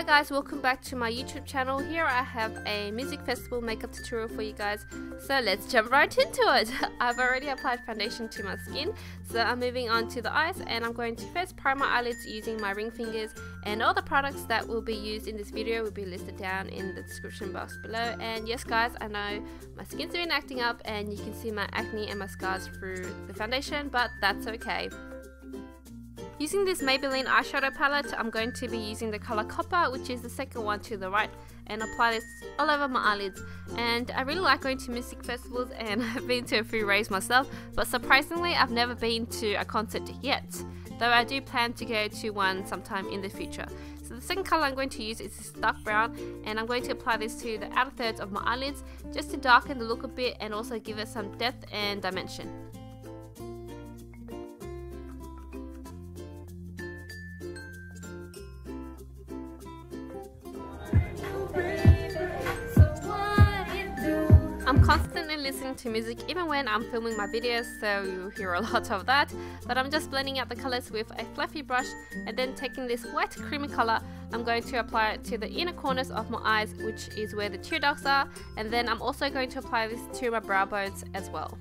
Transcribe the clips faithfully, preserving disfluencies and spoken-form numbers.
Hi guys, welcome back to my YouTube channel. Here I have a music festival makeup tutorial for you guys, so let's jump right into it. I've already applied foundation to my skin, so I'm moving on to the eyes, and I'm going to first prime my eyelids using my ring fingers, and all the products that will be used in this video will be listed down in the description box below. And yes guys, I know my skin's been acting up and you can see my acne and my scars through the foundation, but that's okay. Using this Maybelline eyeshadow palette, I'm going to be using the color Copper, which is the second one to the right, and apply this all over my eyelids. And I really like going to music festivals, and I've been to a few raves myself, but surprisingly I've never been to a concert yet, though I do plan to go to one sometime in the future. So the second color I'm going to use is this dark brown, and I'm going to apply this to the outer thirds of my eyelids just to darken the look a bit and also give it some depth and dimension. I'm constantly listening to music even when I'm filming my videos, so you'll hear a lot of that, but I'm just blending out the colours with a fluffy brush, and then taking this white creamy colour, I'm going to apply it to the inner corners of my eyes, which is where the tear ducts are, and then I'm also going to apply this to my brow bones as well.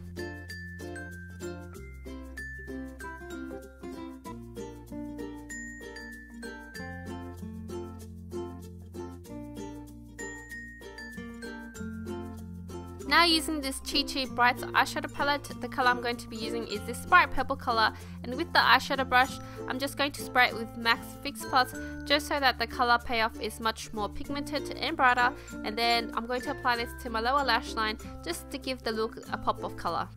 Now using this Chi Chi Brights eyeshadow palette, the colour I'm going to be using is this bright purple colour, and with the eyeshadow brush I'm just going to spray it with Max Fix Plus just so that the colour payoff is much more pigmented and brighter, and then I'm going to apply this to my lower lash line just to give the look a pop of colour.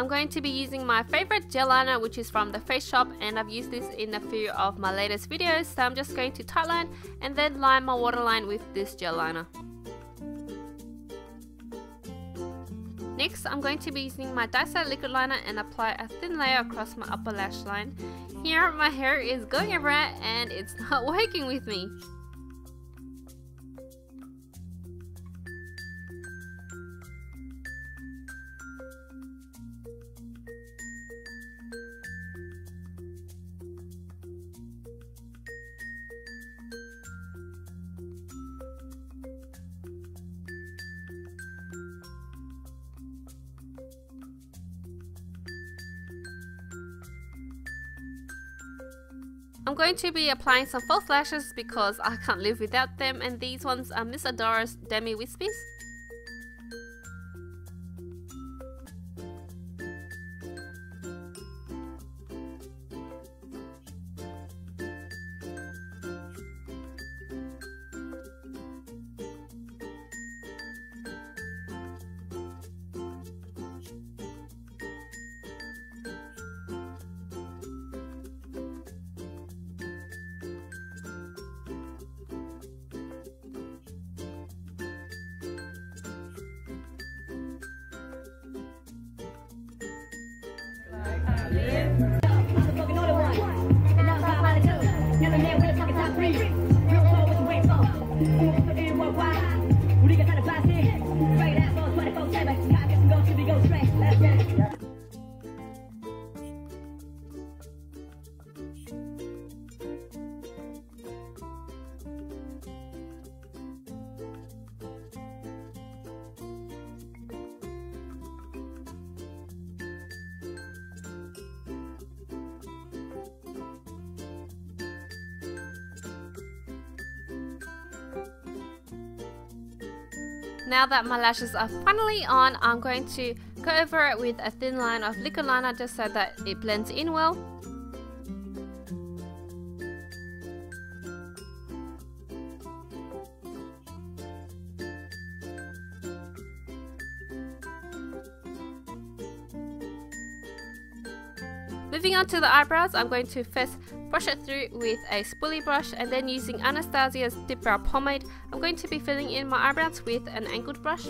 I'm going to be using my favourite gel liner, which is from The Face Shop, and I've used this in a few of my latest videos, so I'm just going to tightline and then line my waterline with this gel liner. Next, I'm going to be using my Daiso liquid liner and apply a thin layer across my upper lash line. Here, my hair is going everywhere and it's not working with me. I'm going to be applying some false lashes because I can't live without them, and these ones are Miss Adoro's Demi Wispies. Now that my lashes are finally on, I'm going to go over it with a thin line of liquid liner just so that it blends in well. Moving on to the eyebrows, I'm going to first brush it through with a spoolie brush, and then using Anastasia's Deep Brow Pomade, I'm going to be filling in my eyebrows with an angled brush.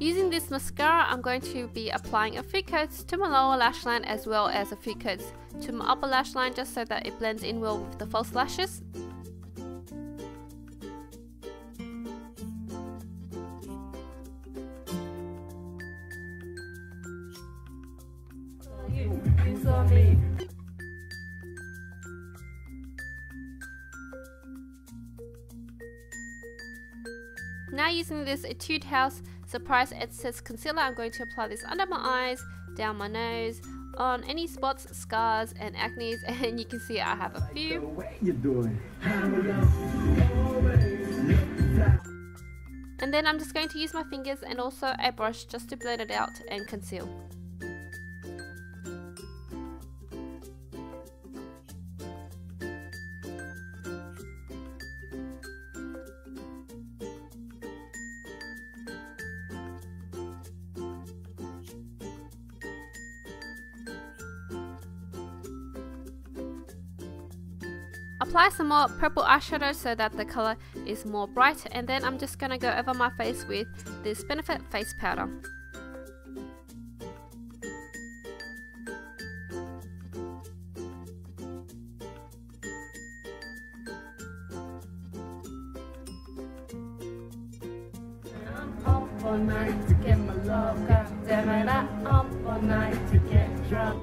Using this mascara, I'm going to be applying a few coats to my lower lash line as well as a few coats to my upper lash line, just so that it blends in well with the false lashes. You, you saw me. Now using this Etude House Surprise Excess Concealer, I'm going to apply this under my eyes, down my nose, on any spots, scars and acne, and you can see I have a few. And then I'm just going to use my fingers and also a brush just to blend it out and conceal. Apply some more purple eyeshadow so that the colour is more bright, and then I'm just going to go over my face with this Benefit face powder. I'm up all night to get my love, God damn it, I'm up all night to get drunk.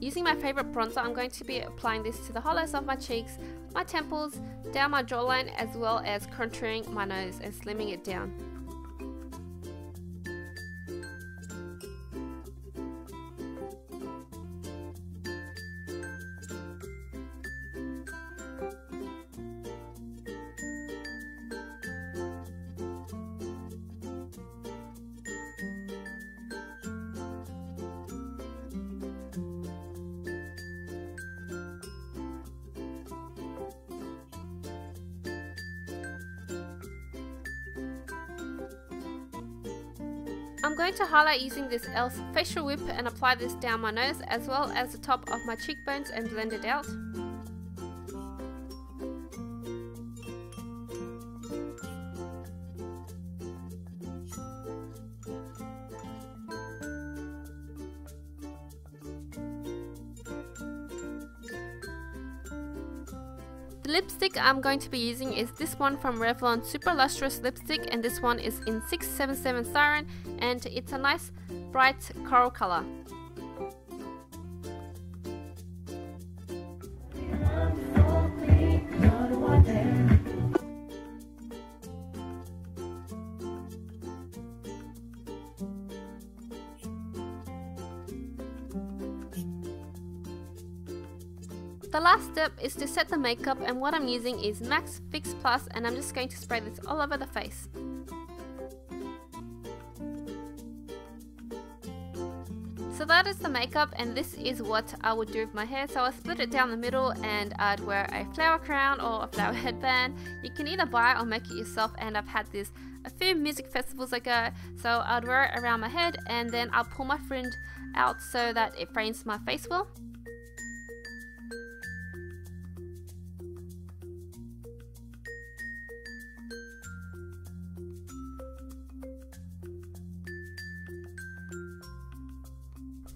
Using my favourite bronzer, I'm going to be applying this to the hollows of my cheeks, my temples, down my jawline, as well as contouring my nose and slimming it down. I'm going to highlight using this E L F facial whip and apply this down my nose as well as the top of my cheekbones and blend it out. The lipstick I'm going to be using is this one from Revlon Super Lustrous Lipstick, and this one is in six seven seven Siren, and it's a nice bright coral colour. The last step is to set the makeup, and what I'm using is Max Fix Plus, and I'm just going to spray this all over the face. So that is the makeup, and this is what I would do with my hair. So I split it down the middle and I'd wear a flower crown or a flower headband. You can either buy or make it yourself, and I've had this a few music festivals ago. So I'd wear it around my head and then I'll pull my fringe out so that it frames my face well.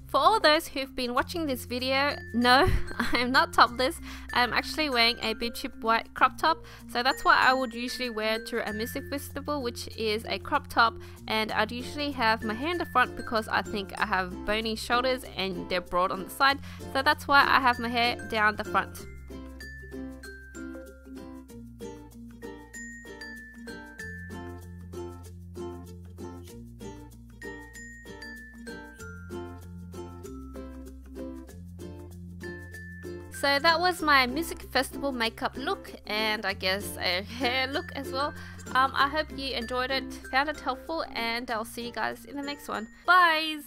For all those who've been watching this video, no, I'm not topless. I'm actually wearing a bib tube white crop top, so that's what I would usually wear to a music festival, which is a crop top, and I'd usually have my hair in the front because I think I have bony shoulders and they're broad on the side, so that's why I have my hair down the front. So that was my music festival makeup look, and I guess a hair look as well. Um, I hope you enjoyed it, found it helpful, and I'll see you guys in the next one. Bye!